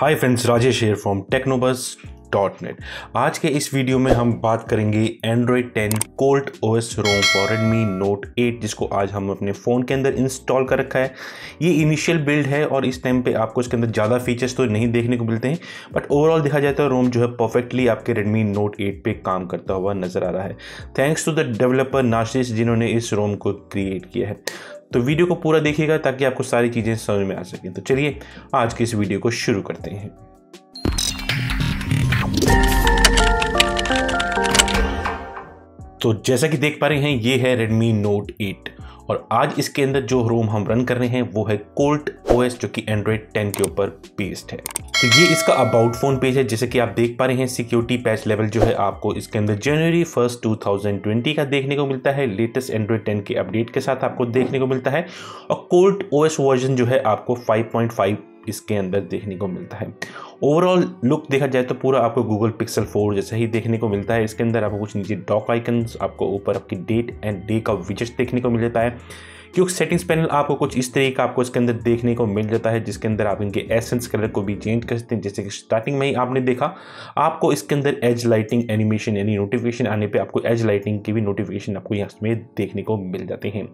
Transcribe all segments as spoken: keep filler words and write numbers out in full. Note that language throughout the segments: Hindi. Hi friends, Rajesh here from technobuzz dot net. आज के इस वीडियो में हम बात करेंगे Android ten Colt OS ROM और रेडमी नोट एट, जिसको आज हम अपने फ़ोन के अंदर इंस्टॉल कर रखा है। ये इनिशियल बिल्ड है और इस टाइम पे आपको इसके अंदर ज़्यादा फीचर्स तो नहीं देखने को मिलते हैं, बट ओवरऑल देखा जाता है रोम जो है परफेक्टली आपके रेडमी नोट एट पे काम करता हुआ नज़र आ रहा है, thanks to the developer Nazis जिन्होंने इस रोम को क्रिएट किया है। तो वीडियो को पूरा देखिएगा ताकि आपको सारी चीज़ें समझ में आ सकें। तो चलिए आज की इस वीडियो को शुरू करते हैं। तो जैसा कि देख पा रहे हैं, ये है रेडमी नोट एट और आज इसके अंदर जो रोम हम रन कर रहे हैं वो है कोल्ट ओएस, जो कि एंड्रॉयड टेन के ऊपर बेस्ड है। तो ये इसका अबाउट फोन पेज है। जैसे कि आप देख पा रहे हैं, सिक्योरिटी पैच लेवल जो है आपको इसके अंदर January first two thousand twenty का देखने को मिलता है। लेटेस्ट एंड्रॉयड टेन के अपडेट के साथ आपको देखने को मिलता है और कोल्ट ओएस वर्जन जो है आपको फाइव पॉइंट फाइव इसके अंदर देखने को मिलता है। ओवरऑल लुक देखा जाए तो पूरा आपको गूगल पिक्सल फोर जैसा ही देखने को मिलता है। इसके अंदर आपको कुछ नीचे डॉक आइकन्स, आपको ऊपर आपकी डेट एंड डे का विजेट देखने को मिल जाता है। क्योंकि सेटिंग्स पैनल आपको कुछ इस तरीके का आपको इसके अंदर देखने को मिल जाता है, जिसके अंदर आप इनके एसेंस कलर को भी चेंज कर सकते हैं। जैसे कि स्टार्टिंग में ही आपने देखा, आपको इसके अंदर एज लाइटिंग एनिमेशन यानी नोटिफिकेशन आने पे आपको एज लाइटिंग की भी नोटिफिकेशन आपको यहाँ में देखने को मिल जाते हैं।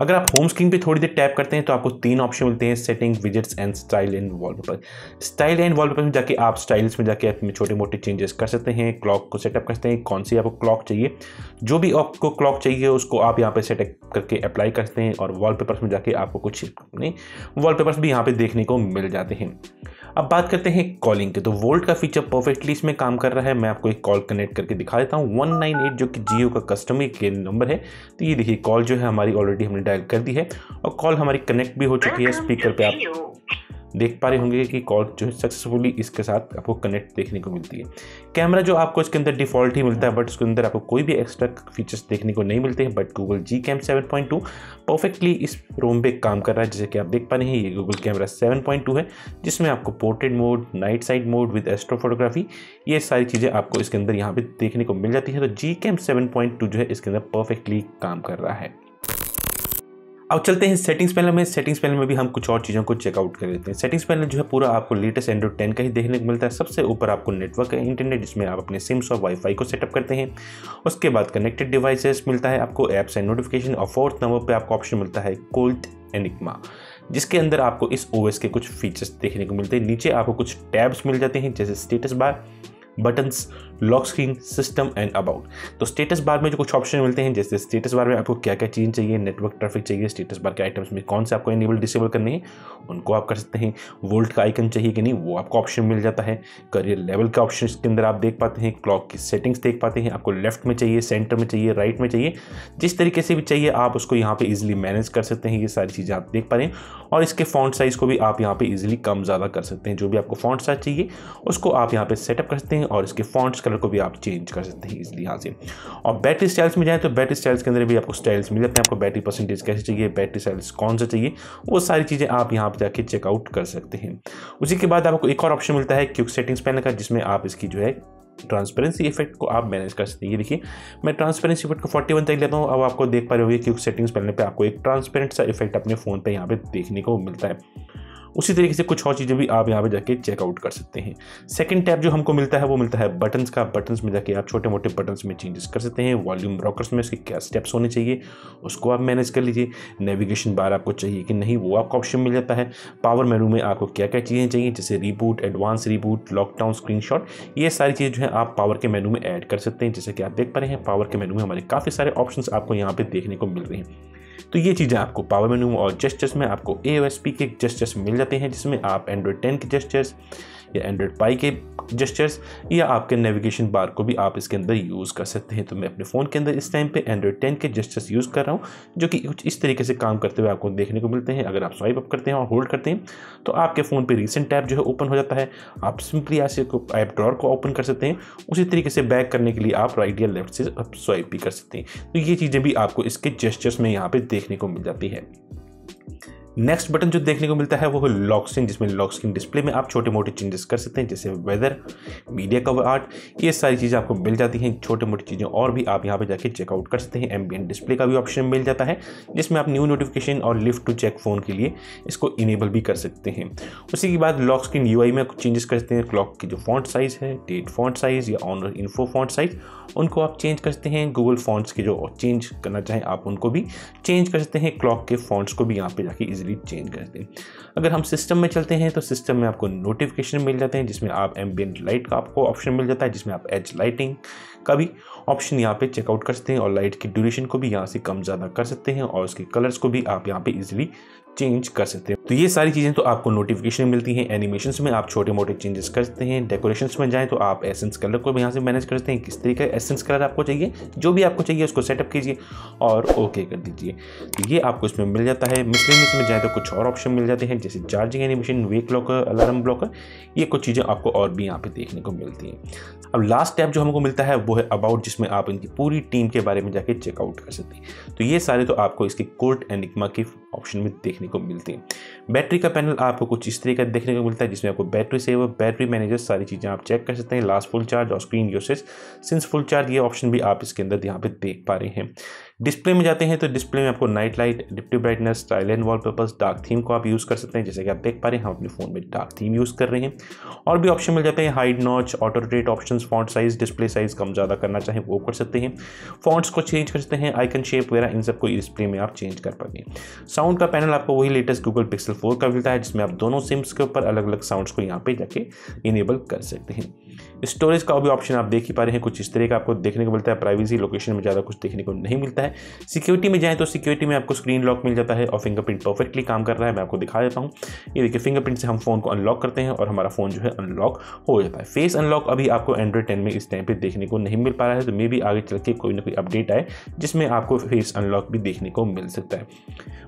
अगर आप होम स्क्रीन पर थोड़ी देर टैप करते हैं तो आपको तीन ऑप्शन मिलते हैं, setting, widgets and style and wallpaper. Style and wallpaper में जाके आप स्टाइल्स में जाके अपने छोटे मोटे चेंजेस कर सकते हैं, क्लॉक को सेटअप कर सकते हैं, कौन सी आपको क्लॉक चाहिए, जो भी आपको क्लॉक चाहिए उसको आप यहाँ पर सेटअप करके अप्लाई कर सकते हैं। और वॉलपेपर्स में जाके आपको कुछ अपने वॉलपेपर्स भी यहाँ पे देखने को मिल जाते हैं। अब बात करते हैं कॉलिंग की, तो वोल्ट का फीचर परफेक्टली इसमें काम कर रहा है। मैं आपको एक कॉल कनेक्ट करके दिखा देता हूँ, वन नाइन एट जो कि जियो का कस्टमर केयर नंबर है। तो ये देखिए कॉल जो है हमारी ऑलरेडी हमने डायल कर दी है और कॉल हमारी कनेक्ट भी हो चुकी है। स्पीकर पे आप देख पा रहे होंगे कि कॉल जो है सक्सेसफुली इसके साथ आपको कनेक्ट देखने को मिलती है। कैमरा जो आपको इसके अंदर डिफ़ॉल्ट ही मिलता है, बट उसके अंदर आपको कोई भी एक्स्ट्रा फीचर्स देखने को नहीं मिलते हैं। But Google G cam seven point two perfectly इस रोम पे काम कर रहा है। जैसे कि आप देख पा रहे हैं, ये Google camera seven point two है, जिसमें आपको portrait mode, night sight mode with astro photography, ये सारी चीज़ें आपको इसके अंदर यहाँ पर देखने को मिल जाती है। तो G cam seven point two जो है इसके अंदर परफेक्टली काम कर रहा है। अब चलते हैं सेटिंग्स पैनल में। सेटिंग्स पैनल में भी हम कुछ और चीज़ों को चेकआउट कर लेते हैं। सेटिंग्स पैनल जो है पूरा आपको लेटेस्ट एंड्रॉयड टेन का ही देखने को मिलता है। सबसे ऊपर आपको नेटवर्क है, इंटरनेट, जिसमें आप अपने सिम्स और वाईफाई को सेटअप करते हैं। उसके बाद कनेक्टेड डिवाइसेस मिलता है आपको, एप्स एंड नोटिफिकेशन, और फोर्थ नंबर पर आपको ऑप्शन मिलता है कोल्ट एनिग्मा, जिसके अंदर आपको इस ओएस के कुछ फीचर्स देखने को मिलते हैं। नीचे आपको कुछ टैब्स मिल जाते हैं, जैसे status bar, buttons, lock screen, system and about. तो स्टेटस बार में जो कुछ ऑप्शन मिलते हैं, जैसे स्टेटस बार में आपको क्या क्या चीज़ चाहिए, नेटवर्क ट्रैफिक चाहिए, स्टेटस बार के आइटम्स में कौन से आपको इनेबल डिसेबल करने हैं उनको आप कर सकते हैं, वोल्ट का आइकन चाहिए कि नहीं वो आपको ऑप्शन मिल जाता है, करियर लेवल का ऑप्शन इसके अंदर आप देख पाते हैं, क्लॉक की सेटिंग्स देख पाते हैं, आपको लेफ्ट में चाहिए, सेंटर में चाहिए, राइट में चाहिए, जिस तरीके से भी चाहिए आप उसको यहाँ पर ईजिली मैनेज कर सकते हैं। ये सारी चीज़ें आप देख पा रहे हैं और इसके फॉन्ट साइज़ को भी आप यहाँ पर ईजिली कम ज़्यादा कर सकते हैं। जो भी आपको फॉन्ट साइज़ चाहिए उसको आप यहाँ पर सेटअप कर सकते हैं और इसके फॉन्ट्स कलर को भी आप चेंज कर सकते हैं इसलिए यहाँ से। और बैटरी स्टाइल्स में जाए तो बैटरी स्टाइल्स के अंदर भी आपको स्टाइल्स मिल जाते हैं, आपको बैटरी परसेंटेज कैसे चाहिए, बैटरी स्टाइल्स कौन सा चाहिए, वो सारी चीज़ें आप यहाँ पर जाके चेकआउट कर सकते हैं। उसी के बाद आपको एक और ऑप्शन मिलता है क्विक सेटिंग्स पैनल का, जिसमें आप इसकी जो है ट्रांसपेरेंसी इफेक्ट को आप मैनेज कर सकते हैं। ये देखिए मैं ट्रांसपेरेंसी इफेक्ट को फोर्टी वन तक लेता हूँ। अब आपको देख पा रहे होंगे क्विक सेटिंग्स पैनल पर आपको एक ट्रांसपेरेंट सा इफेक्ट अपने फ़ोन पर यहाँ पर देखने को मिलता है। उसी तरीके से कुछ और चीज़ें भी आप यहाँ पे जाके चेकआउट कर सकते हैं। सेकंड टैब जो हमको मिलता है वो मिलता है बटन्स का। बटन्स में जाके आप छोटे मोटे बटन्स में चेंजेस कर सकते हैं, वॉल्यूम रॉकर्स में इसके क्या स्टेप्स होने चाहिए उसको आप मैनेज कर लीजिए, नेविगेशन बार आपको चाहिए कि नहीं वो आपको ऑप्शन मिल जाता है, पावर मेनू में आपको क्या क्या चीज़ें चाहिए जैसे reboot, advance reboot, lockdown, screenshot, ये सारी चीज़ जो है आप पावर के मेनू में ऐड कर सकते हैं। जैसे कि आप देख पा रहे हैं पावर के मेनू में हमारे काफ़ी सारे ऑप्शन आपको यहाँ पर देखने को मिल रहे हैं। तो ये चीज़ें आपको पावर मेनू और जेस्चर्स में आपको ए ओ एस पी के जेस्चर्स मिल जाते हैं, जिसमें आप एंड्रॉयड टेन के जेस्चर्स या एंड्रॉयड पाई के जेस्चर्स या आपके नेविगेशन बार को भी आप इसके अंदर यूज़ कर सकते हैं। तो मैं अपने फ़ोन के अंदर इस टाइम पे एंड्रॉयड टेन के जेस्चर्स यूज़ कर रहा हूँ, जो कि कुछ इस तरीके से काम करते हुए आपको देखने को मिलते हैं। अगर आप स्वाइप अप करते हैं और होल्ड करते हैं तो आपके फ़ोन पर रिसेंट टैब जो है ओपन हो जाता है, आप सिंपली ऐसे ऐप ड्रॉर को ओपन कर सकते हैं। उसी तरीके से बैक करने के लिए आप राइट या लेफ्ट से आप स्वाइप भी कर सकते हैं। तो ये चीज़ें भी आपको इसके जेस्चर्स में यहाँ पर देखने को मिल जाती है। नेक्स्ट बटन जो देखने को मिलता है वो है लॉक स्क्रीन, जिसमें लॉक स्क्रीन डिस्प्ले में आप छोटे मोटे चेंजेस कर सकते हैं, जैसे वेदर, मीडिया कवर आर्ट, ये सारी चीज़ें आपको मिल जाती हैं, छोटे मोटी चीज़ें और भी आप यहाँ पे जाके चेकआउट कर सकते हैं। एम्बिएंट डिस्प्ले का भी ऑप्शन मिल जाता है, जिसमें आप न्यू नोटिफिकेशन और लिफ्ट टू चेक फ़ोन के लिए इसको इनेबल भी कर सकते हैं। उसी के बाद लॉक स्क्रीन यू आई में कुछ चेंजेस कर सकते हैं, क्लॉक की जो फॉन्ट साइज़ है, डेट फॉन्ट साइज़ या ऑनर इन्फो फॉन्ट साइज़, उनको आप चेंज कर सकते हैं। गूगल फॉन्ट्स के जो चेंज करना चाहें आप उनको भी चेंज कर सकते हैं, क्लॉक के फॉन्ट्स को भी यहाँ पे जाके इजीली चेंज कर सकते हैं। अगर हम सिस्टम में चलते हैं तो सिस्टम में आपको नोटिफिकेशन मिल जाते हैं, जिसमें आप एम्बिएंट लाइट का आपको ऑप्शन मिल जाता है, जिसमें आप एज लाइटिंग का भी ऑप्शन यहाँ पे चेकआउट कर सकते हैं और लाइट की ड्यूरेशन को भी यहाँ से कम ज़्यादा कर सकते हैं और उसके कलर्स को भी आप यहाँ पे इजीली चेंज कर सकते हैं। तो ये सारी चीज़ें तो आपको नोटिफिकेशन मिलती हैं। एनिमेशंस में आप छोटे मोटे चेंजेस कर सकते हैं। डेकोरेशंस में जाएं तो आप एसेंस कलर को भी यहाँ से मैनेज करते हैं, किस तरीके का एसेंस कलर आपको चाहिए, जो भी आपको चाहिए उसको सेटअप कीजिए और ओके कर दीजिए। तो ये आपको इसमें मिल जाता है। मिसलेनियस में जाएँ तो कुछ और ऑप्शन मिल जाते हैं, जैसे चार्जिंग एनिमेशन, वे क्लॉकर, अलार्म ब्लॉकर, ये कुछ चीज़ें आपको और भी यहाँ पर देखने को मिलती हैं। अब लास्ट टैब जो हमको मिलता है वो है अबाउट, जिसमें आप इनकी पूरी टीम के बारे में जाके चेकआउट कर सकते हैं। तो ये सारे तो आपको इसके कोल्ट एनिग्मा के ऑप्शन में देखने को मिलते हैं। बैटरी का पैनल आपको कुछ इस तरीके का देखने को मिलता है, जिसमें आपको बैटरी सेवर, बैटरी मैनेजर, सारी चीज़ें आप चेक कर सकते हैं। लास्ट फुल चार्ज और screen usage since full charge, ये ऑप्शन भी आप इसके अंदर यहाँ पे देख पा रहे हैं। डिस्प्ले में जाते हैं तो डिस्प्ले में आपको night light, adaptive brightness, style and wallpapers, dark theme को आप यूज़ कर सकते हैं। जैसे कि आप देख पा रहे हैं हम अपने फ़ोन में डार्क थीम यूज़ कर रहे हैं। और भी ऑप्शन मिल जाते हैं, hide notch, auto rotate options, font size, display size कम ज़्यादा करना चाहें वो कर सकते हैं, फॉन्ट्स को चेंज कर सकते हैं, आइकन शेप वगैरह इन सबको डिस्प्ले में आप चेंज कर पाएंगे। साउंड का पैनल आपको वही लेटेस्ट गूगल पिक्सल फोर का मिलता है, जिसमें आप दोनों सिम्स के ऊपर अलग अलग साउंड्स को यहाँ पर जाके इनेबल कर सकते हैं। स्टोरेज का भी ऑप्शन आप देख ही पा रहे हैं, कुछ इस तरह का आपको देखने को मिलता है। प्राइवेसी, लोकेशन में ज़्यादा कुछ देखने को नहीं मिलता है। सिक्योरिटी में जाएं तो सिक्योरिटी में आपको स्क्रीन लॉक मिल जाता है और फिंगरप्रिंट परफेक्टली काम कर रहा है। मैं आपको दिखा देता हूँ, ये देखिए फिंगरप्रिंट से हम फोन को अनलॉक करते हैं और हमारा फोन जो है अनलॉक हो जाता है। फेस अनलॉक अभी आपको एंड्रॉइड टेन में इस टाइम पे देखने को नहीं मिल पा रहा है, तो मे भी आगे चल के कोई ना कोई अपडेट आए जिसमें आपको फेस अनलॉक भी देखने को मिल सकता है।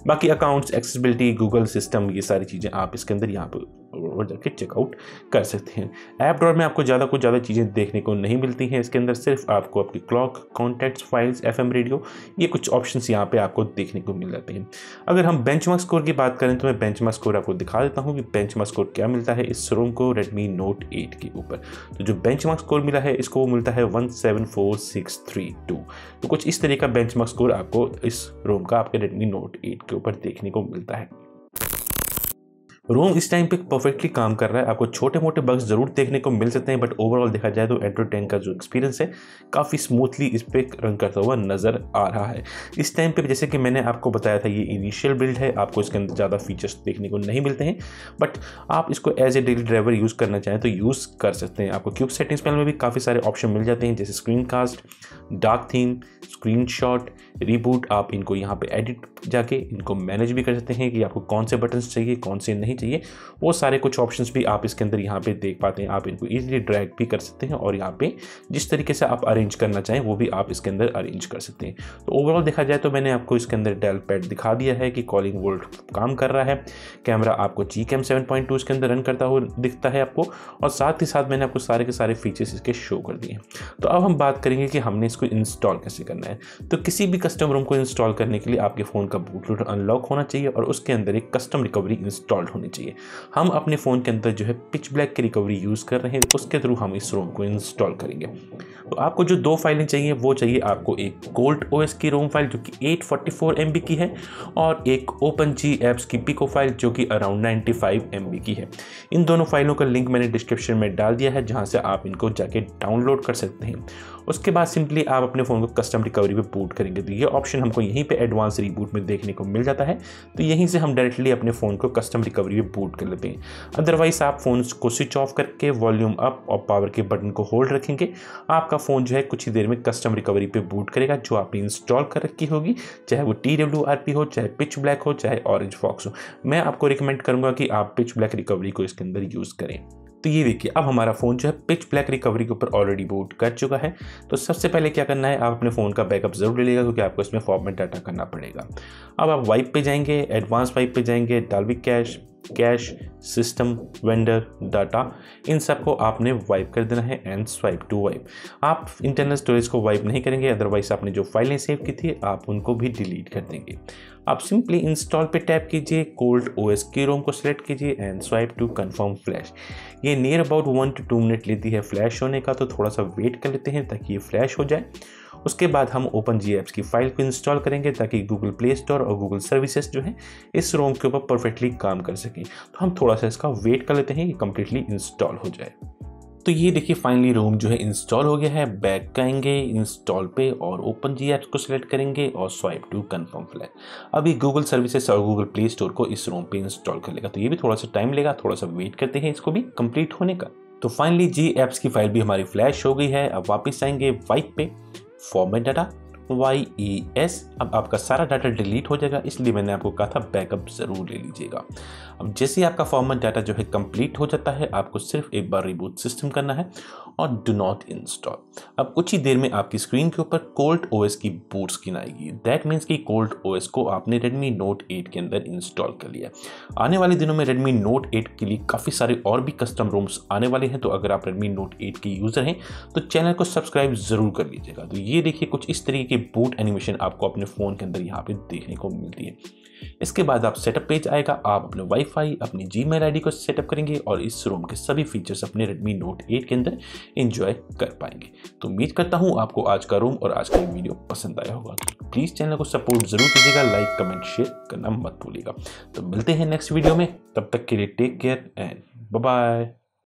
बाकी अकाउंट्स, एक्सेसिबिलिटी, गूगल सिस्टम, ये सारी चीज़ें आप इसके अंदर यहाँ पर और जाके चेकआउट कर सकते हैं। ऐप ड्रॉअर में आपको ज़्यादा कुछ ज़्यादा चीज़ें देखने को नहीं मिलती हैं, इसके अंदर सिर्फ आपको आपकी clock, contacts, files, FM radio, ये कुछ ऑप्शंस यहाँ पे आपको देखने को मिल जाते हैं। अगर हम बेंचमार्क स्कोर की बात करें तो मैं बेंचमार्क स्कोर आपको दिखा देता हूँ कि बेंचमार्क स्कोर क्या मिलता है इस शोरूम को रेडमी नोट एट के ऊपर। तो जो बेंचमार्क स्कोर मिला है इसको वो मिलता है one seven four six three two. तो कुछ इस तरह का बेंचमार्क स्कोर आपको इस रोम का आपके रेडमी नोट एट के ऊपर देखने को मिलता है। रोम इस टाइम पे परफेक्टली काम कर रहा है, आपको छोटे मोटे बग्स जरूर देखने को मिल सकते हैं, बट ओवरऑल देखा जाए तो एंड्रॉइड टेन का जो एक्सपीरियंस है काफ़ी स्मूथली इस पर रन करता हुआ नज़र आ रहा है इस टाइम पे। जैसे कि मैंने आपको बताया था ये इनिशियल बिल्ड है, आपको इसके अंदर ज़्यादा फीचर्स देखने को नहीं मिलते हैं, बट आप इसको as a daily driver use करना चाहें तो यूज़ कर सकते हैं। आपको क्यूब सेटिंग्स पैनल में भी काफ़ी सारे ऑप्शन मिल जाते हैं, जैसे screen cast, dark theme, screen shot, reboot, आप इनको यहाँ पर एडिट जाके इनको मैनेज भी कर सकते हैं कि आपको कौन से बटन्स चाहिए, कौन से नहीं चाहिए, वो सारे कुछ ऑप्शंस भी आप इसके अंदर यहाँ पे देख पाते हैं। आप इनको इजीली ड्रैग भी कर सकते हैं और यहाँ पे जिस तरीके से आप अरेंज करना चाहें वो भी आप इसके अंदर अरेंज कर सकते हैं। तो ओवरऑल देखा जाए तो मैंने आपको इसके अंदर डायल पैड दिखा दिया है कि कॉलिंग वोल्ट काम कर रहा है, कैमरा आपको G cam seven point two इसके अंदर रन करता हुआ दिखता है आपको, और साथ ही साथ मैंने आपको सारे के सारे फीचर्स इसके शो कर दिए हैं। तो अब हम बात करेंगे कि हमने इसको इंस्टॉल कैसे करना है। तो किसी भी कस्टम रोम को इंस्टॉल करने के लिए आपके फ़ोन का बूट लोडर अनलॉक होना चाहिए और उसके अंदर एक कस्टम रिकवरी इंस्टॉल्ड होनी चाहिए। हम अपने फ़ोन के अंदर जो है पिच ब्लैक की रिकवरी यूज़ कर रहे हैं, उसके थ्रू हम इस रोम को इंस्टॉल करेंगे। तो आपको जो दो फाइलें चाहिए वो चाहिए आपको एक कोल्ट ओएस की रोम फाइल जो कि eight forty four M B की है और एक ओपन जी एप्स की पिको फाइल जो कि around ninety five M B की है। इन दोनों फाइलों का लिंक मैंने डिस्क्रिप्शन में डाल दिया है, जहाँ से आप इनको जाके डाउनलोड कर सकते हैं। उसके बाद सिंपली आप अपने फ़ोन को कस्टम रिकवरी पे बूट करेंगे। तो ये ऑप्शन हमको यहीं पे एडवांस रीबूट में देखने को मिल जाता है, तो यहीं से हम डायरेक्टली अपने फ़ोन को कस्टम रिकवरी पे बूट कर लेते हैं। अदरवाइज़ आप फ़ोन को स्विच ऑफ करके वॉल्यूम अप और पावर के बटन को होल्ड रखेंगे, आपका फ़ोन जो है कुछ ही देर में कस्टम रिकवरी पे बूट करेगा जो आपने इंस्टॉल कर रखी होगी, चाहे वो टी डब्ल्यू आर पी हो, चाहे पिच ब्लैक हो, चाहे ऑरेंज फॉक्स हो। मैं आपको रिकमेंड करूँगा कि आप पिच ब्लैक रिकवरी को इसके अंदर यूज़ करें। तो ये देखिए अब हमारा फ़ोन जो है पिच ब्लैक रिकवरी के ऊपर ऑलरेडी बूट कर चुका है। तो सबसे पहले क्या करना है, आप अपने फ़ोन का बैकअप जरूर ले लेगा क्योंकि आपको इसमें फॉर्मेट डाटा करना पड़ेगा। अब आप वाइप पे जाएंगे, एडवांस वाइप पे जाएंगे, dalvik cache, cache, system, vendor, data, इन सब को आपने वाइप कर देना है एंड स्वाइप टू वाइप। आप इंटरनल स्टोरेज को वाइप नहीं करेंगे, अदरवाइज आपने जो फाइलें सेव की थी आप उनको भी डिलीट कर देंगे। आप सिंपली इंस्टॉल पे टैप कीजिए, कोल्ट ओएस की रोम को सिलेक्ट कीजिए and swipe to confirm flash. ये near about one to two minute लेती है फ्लैश होने का, तो थोड़ा सा वेट कर लेते हैं ताकि ये फ्लैश हो जाए। उसके बाद हम ओपन जी एप्स की फाइल को इंस्टॉल करेंगे ताकि गूगल प्ले स्टोर और गूगल सर्विसेज जो है इस रोम के ऊपर परफेक्टली काम कर सकें। तो हम थोड़ा सा इसका वेट कर लेते हैं, ये कम्प्लीटली इंस्टॉल हो जाए। तो ये देखिए फाइनली रोम जो है इंस्टॉल हो गया है। बैक जाएंगे, इंस्टॉल पे और ओपन जी ऐप्स को सिलेक्ट करेंगे और स्वाइप टू कंफर्म फ्लैश। अभी गूगल सर्विसेज और गूगल प्ले स्टोर को इस रोम पे इंस्टॉल कर लेगा, तो ये भी थोड़ा सा टाइम लेगा, थोड़ा सा वेट करते हैं इसको भी कंप्लीट होने का। तो फाइनली जी ऐप्स की फाइल भी हमारी फ्लैश हो गई है। अब वापस आएंगे वाइप पे, format data Y E S. अब आपका सारा डाटा डिलीट हो जाएगा, इसलिए मैंने आपको कहा था बैकअप ज़रूर ले लीजिएगा। अब जैसे ही आपका फॉर्मेट डाटा जो है कंप्लीट हो जाता है, आपको सिर्फ एक बार रिबूट सिस्टम करना है और डू नॉट इंस्टॉल। अब कुछ ही देर में आपकी स्क्रीन के ऊपर कोल्ट ओएस की बूट स्क्रीन आएगी। दैट मीन्स कि कोल्ट ओएस को आपने रेडमी नोट एट के अंदर इंस्टॉल कर लिया। आने वाले दिनों में रेडमी नोट एट के लिए काफ़ी सारे और भी कस्टम रोम्स आने वाले हैं, तो अगर आप रेडमी नोट एट के यूज़र हैं तो चैनल को सब्सक्राइब ज़रूर कर लीजिएगा। तो ये देखिए कुछ इस तरीके के बूट एनिमेशन आपको अपने फ़ोन के अंदर यहाँ पे देखने को मिलती है। इसके बाद आप सेटअप पेज आएगा, आप अपने वाईफाई, अपनी जीमेल आईडी को सेटअप करेंगे और इस रोम के सभी फीचर्स अपने रेडमी नोट एट के अंदर एंजॉय कर पाएंगे। तो उम्मीद करता हूँ आपको आज का रोम और आज का वीडियो पसंद आया होगा। तो प्लीज़ चैनल को सपोर्ट जरूर कीजिएगा, लाइक कमेंट शेयर करना मत भूलिएगा। तो मिलते हैं नेक्स्ट वीडियो में, तब तक के लिए take care and bye bye.